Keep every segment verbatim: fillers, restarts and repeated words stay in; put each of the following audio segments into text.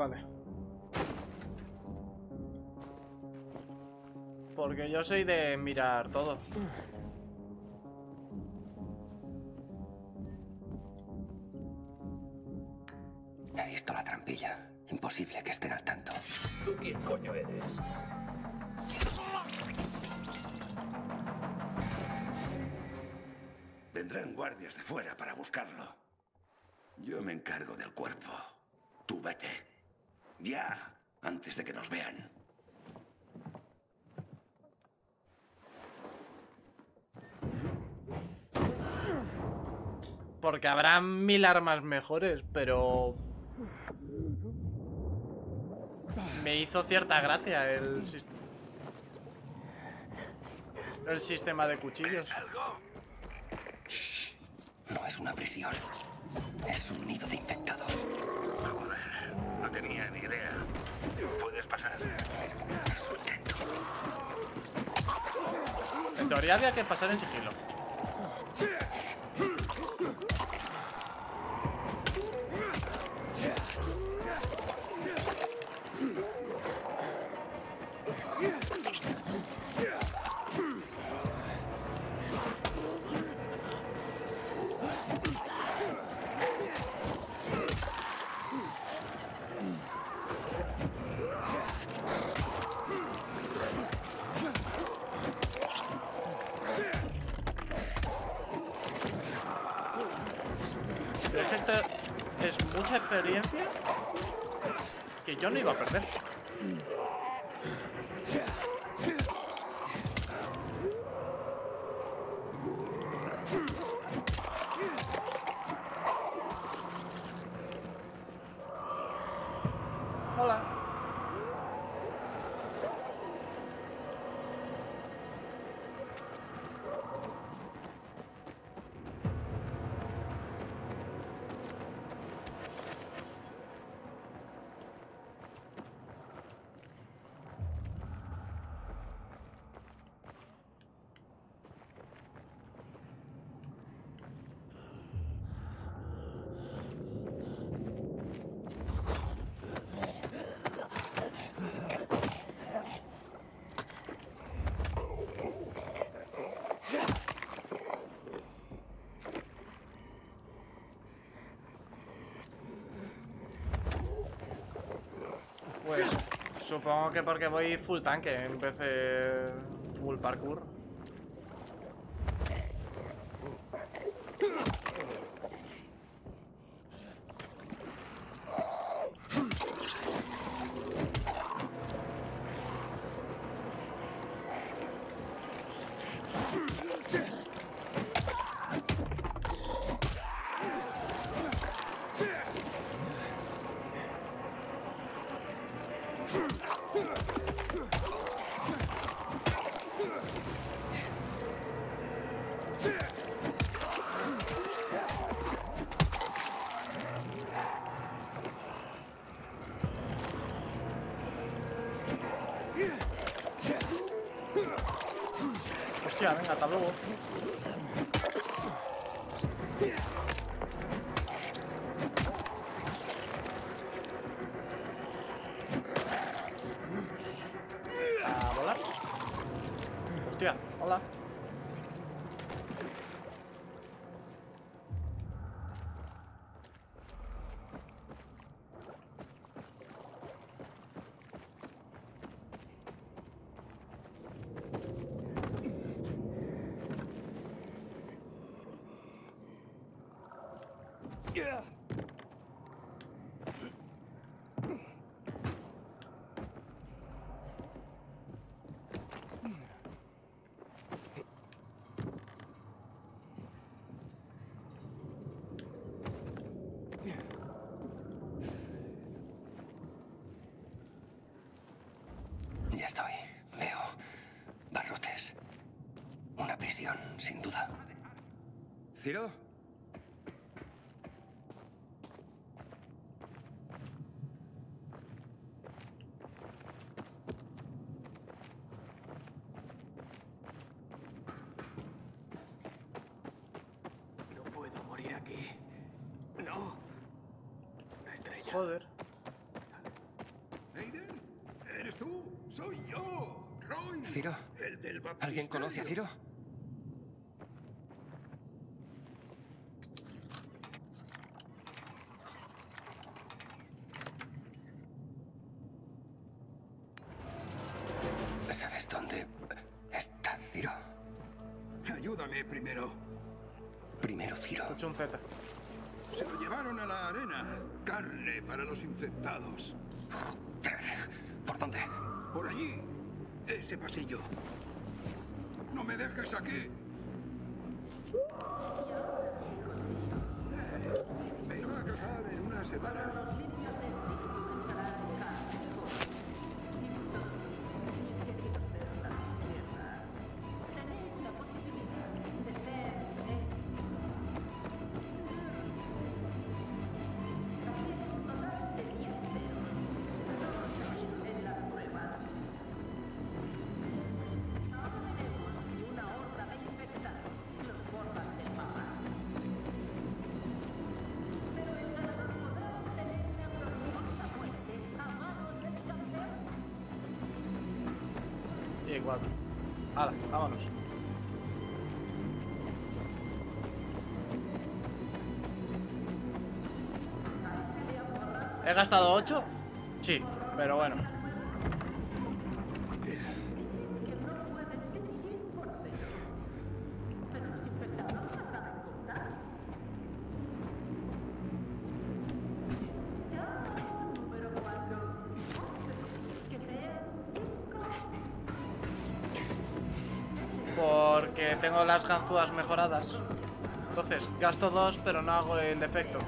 Vale. Porque yo soy de mirar todo. He visto la trampilla. Imposible que estén al tanto. ¿Tú quién coño eres? Vendrán guardias de fuera para buscarlo. Yo me encargo del cuerpo. Tú vete. Ya, antes de que nos vean. Porque habrá mil armas mejores, pero... me hizo cierta gracia el, sist el sistema de cuchillos. Shh. No es una prisión. Es un nido de infectados. Joder, no tenía ni idea. Puedes pasar. Es un intento. En teoría había que pasar en sigilo. Experiencia que yo no iba a perder. Hola. Pues supongo que porque voy full tanque en vez de full parkour. Hostia, venga, hasta luego. ¿A volar? Hostia, hola. Ya estoy. Veo barrotes. Una prisión, sin duda. ¿Ciro? No puedo morir aquí. No. Una estrella. Joder. ¿Ciro? El del baptisterio. ¿Alguien conoce a Ciro? ¿Sabes dónde está Ciro? Ayúdame primero. Primero Ciro. Se lo llevaron a la arena. Carne para los infectados. ¿Por dónde? Por allí. Ese pasillo. No me dejes aquí. Me iba a casar en una semana. Hala, vámonos. ¿He gastado ocho? Sí, pero bueno. Tengo las ganzúas mejoradas. Entonces, gasto dos, pero no hago el efecto.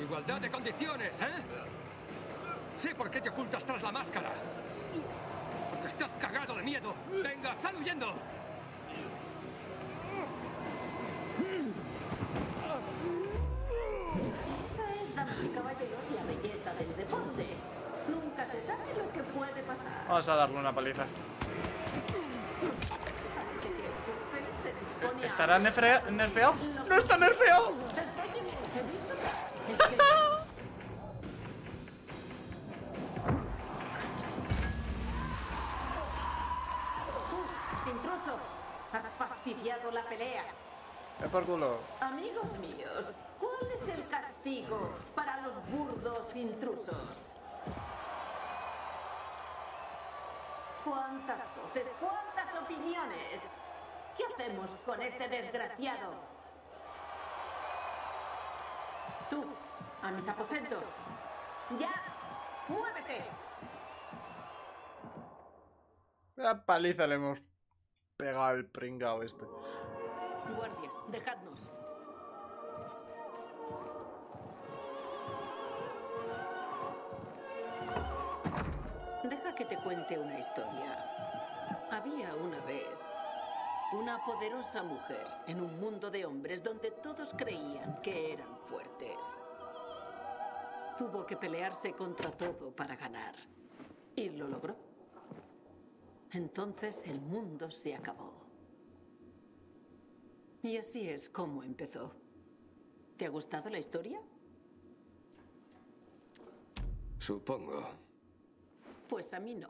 Igualdad de condiciones, ¿eh? Sé por qué te ocultas tras la máscara. Porque estás cagado de miedo. Venga, sal huyendo. Esa es, damas y caballeros, la belleza del deporte. Nunca se sabe lo que puede pasar. Vamos a darle una paliza. ¿Estará nerfeado? ¡No está nerfeado! Por culo. Amigos míos, ¿cuál es el castigo para los burdos intrusos? ¿Cuántas voces, cuántas opiniones? ¿Qué hacemos con este desgraciado? Tú, a mis aposentos. ¡Ya! ¡Muévete! La paliza le hemos pegado al pringao este. Guardias, dejadnos. Deja que te cuente una historia. Había una vez una poderosa mujer en un mundo de hombres donde todos creían que eran fuertes. Tuvo que pelearse contra todo para ganar. Y lo logró. Entonces el mundo se acabó. Y así es como empezó. ¿Te ha gustado la historia? Supongo. Pues a mí no.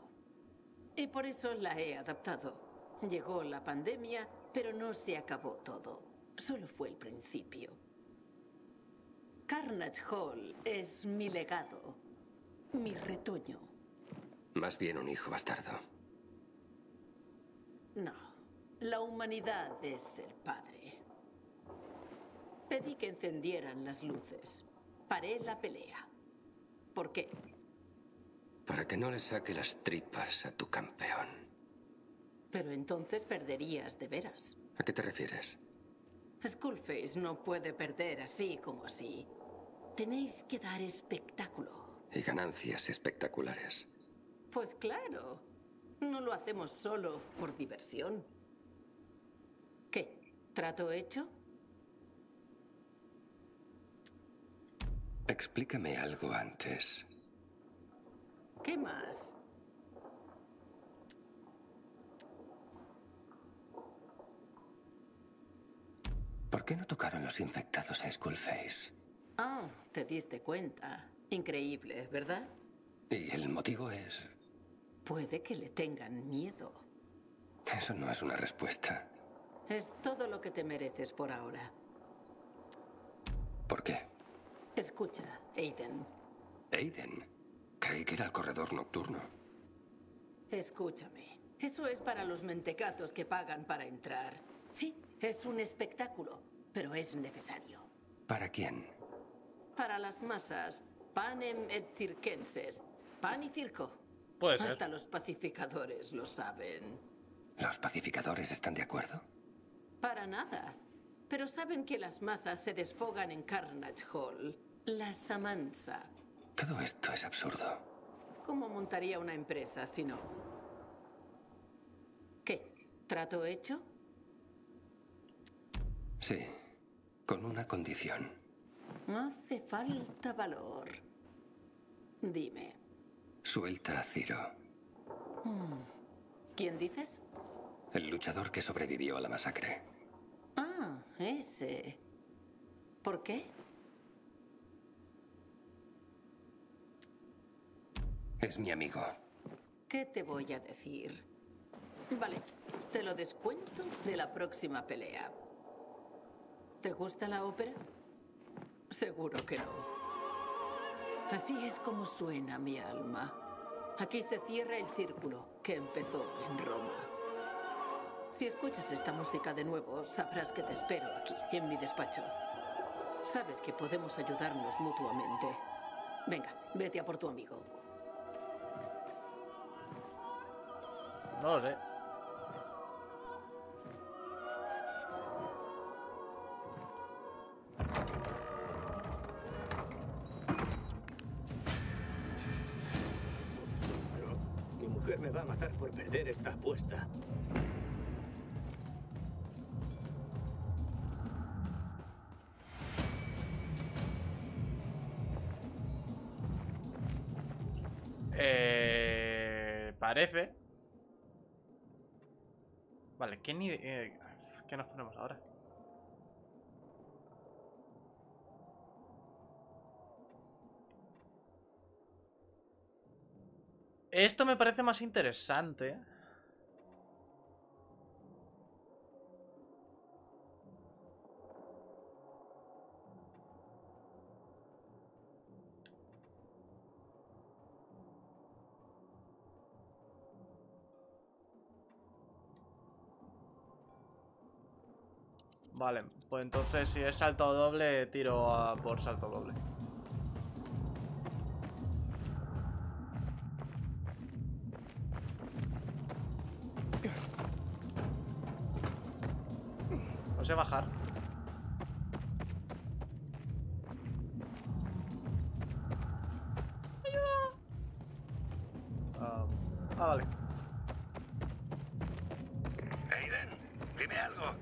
Y por eso la he adaptado. Llegó la pandemia, pero no se acabó todo. Solo fue el principio. Carnage Hall es mi legado, mi retoño. Más bien un hijo bastardo. No. La humanidad es el padre. Pedí que encendieran las luces. Paré la pelea. ¿Por qué? Para que no le saque las tripas a tu campeón. Pero entonces perderías de veras. ¿A qué te refieres? Skullface no puede perder así como así. Tenéis que dar espectáculo. Y ganancias espectaculares. Pues claro. No lo hacemos solo por diversión. ¿Qué? ¿Trato hecho? Explícame algo antes. ¿Qué más? ¿Por qué no tocaron los infectados a Skullface? Ah, te diste cuenta. Increíble, ¿verdad? Y el motivo es... Puede que le tengan miedo. Eso no es una respuesta. Es todo lo que te mereces por ahora. ¿Por qué? Escucha, Aiden. ¿Aiden? Creí que era el corredor nocturno. Escúchame. Eso es para los mentecatos que pagan para entrar. Sí, es un espectáculo, pero es necesario. ¿Para quién? Para las masas. Panem et circenses. Pan y circo. Puede ser. Hasta los pacificadores lo saben. ¿Los pacificadores están de acuerdo? Para nada. Pero saben que las masas se desfogan en Carnage Hall. La Samansa. Todo esto es absurdo. ¿Cómo montaría una empresa si no? ¿Qué? ¿Trato hecho? Sí, con una condición. Hace falta valor. Dime. Suelta a Ciro. ¿Quién dices? El luchador que sobrevivió a la masacre. Ah, ese. ¿Por qué? Es mi amigo. ¿Qué te voy a decir? Vale, te lo descuento de la próxima pelea. ¿Te gusta la ópera? Seguro que no. Así es como suena mi alma. Aquí se cierra el círculo que empezó en Roma. Si escuchas esta música de nuevo, sabrás que te espero aquí, en mi despacho. Sabes que podemos ayudarnos mutuamente. Venga, vete a por tu amigo. No lo sé. Mi mujer me va a matar por perder esta apuesta. Eh, parece. Vale, ¿qué nivel, eh, ¿qué nos ponemos ahora? Esto me parece más interesante. Vale, pues entonces si es salto doble, tiro a por salto doble. No sé bajar. ¡Ayuda! Um, ah, vale. Aiden, dime algo.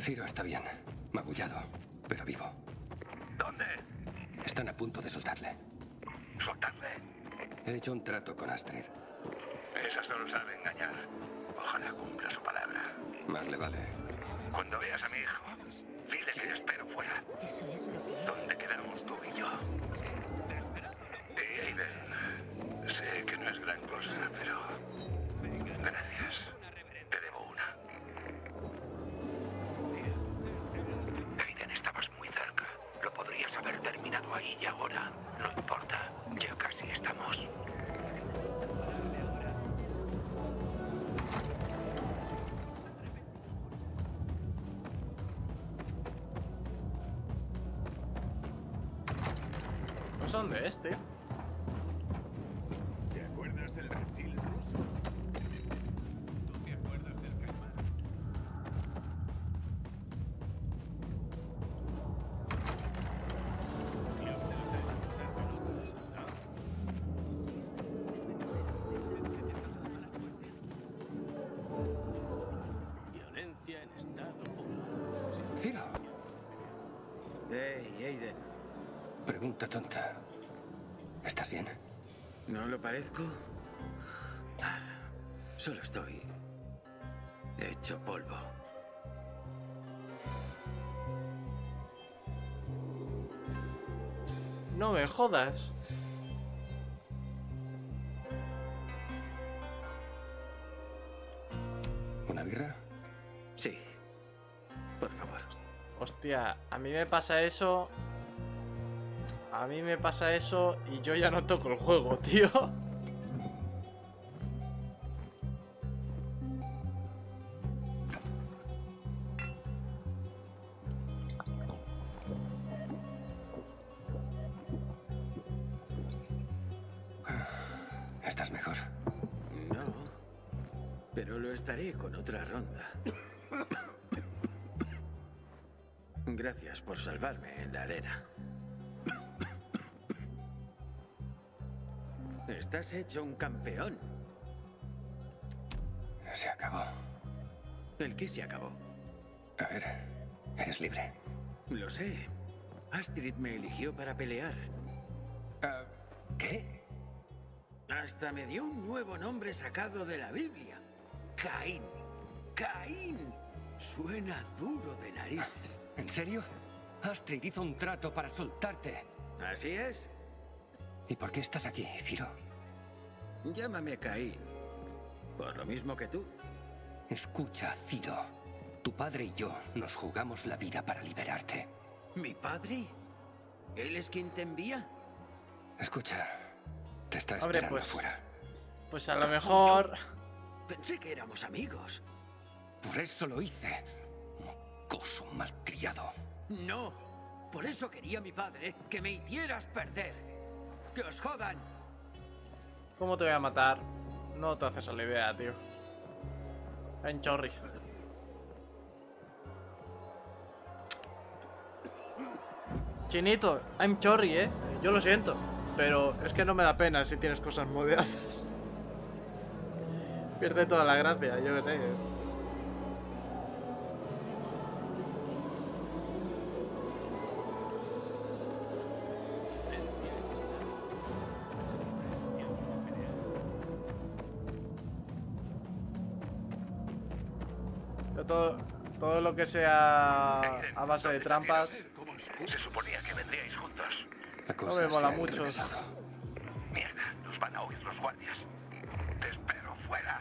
Ciro está bien, magullado, pero vivo. ¿Dónde? Están a punto de soltarle. ¿Soltarle? He hecho un trato con Astrid. Esa solo sabe engañar. Ojalá cumpla su palabra. Más le vale. Cuando veas a mi hijo, dile que le espero fuera. Eso es lo que... ¿Dónde quedamos tú y yo? Y Eider, sé que no es gran cosa, pero... Gracias. Y ahora, no importa, ya casi estamos. ¿Pues dónde es, tío? Roy y Aiden. Pregunta tonta. ¿Estás bien? ¿No lo parezco? Solo estoy hecho polvo. No me jodas. ¿Una birra? Sí. Por favor. Hostia, a mí me pasa eso. A mí me pasa eso y yo ya no toco el juego, tío. ¿Estás mejor? No, pero lo estaré con otra ronda. Gracias por salvarme en la arena. Estás hecho un campeón. Se acabó. ¿El qué se acabó? A ver, eres libre. Lo sé. Astrid me eligió para pelear. Uh, ¿Qué? Hasta me dio un nuevo nombre sacado de la Biblia. Caín. Caín. Suena duro de narices. ¿En serio? Astrid hizo un trato para soltarte. ¿Así es? ¿Y por qué estás aquí, Ciro? Llámame Caín. Por lo mismo que tú. Escucha, Ciro. Tu padre y yo nos jugamos la vida para liberarte. ¿Mi padre? ¿Él es quien te envía? Escucha, te está esperando Hombre, pues, fuera. Pues a lo mejor... Pensé que éramos amigos. Por eso lo hice. Mocoso malcriado. No, por eso quería mi padre que me hicieras perder. ¡Que os jodan! ¿Cómo te voy a matar? No te haces a la idea, tío. En chorri. Chinito, I'm chorri, eh. Yo lo siento. Pero es que no me da pena si tienes cosas modeadas. Pierde toda la gracia, yo qué sé. Todo, todo lo que sea a base de trampas. Se suponía que vendríais juntos. No me mola mucho. Mierda, nos van a oír los guardias. Te espero fuera.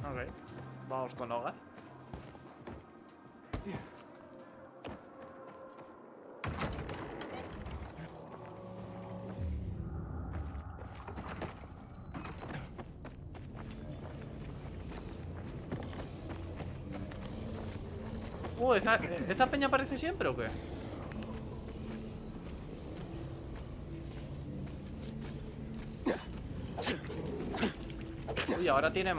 Ok, vamos con Hogar. Uh, ¿esta, ¿Esta peña aparece siempre o qué? Uy, ahora tienen...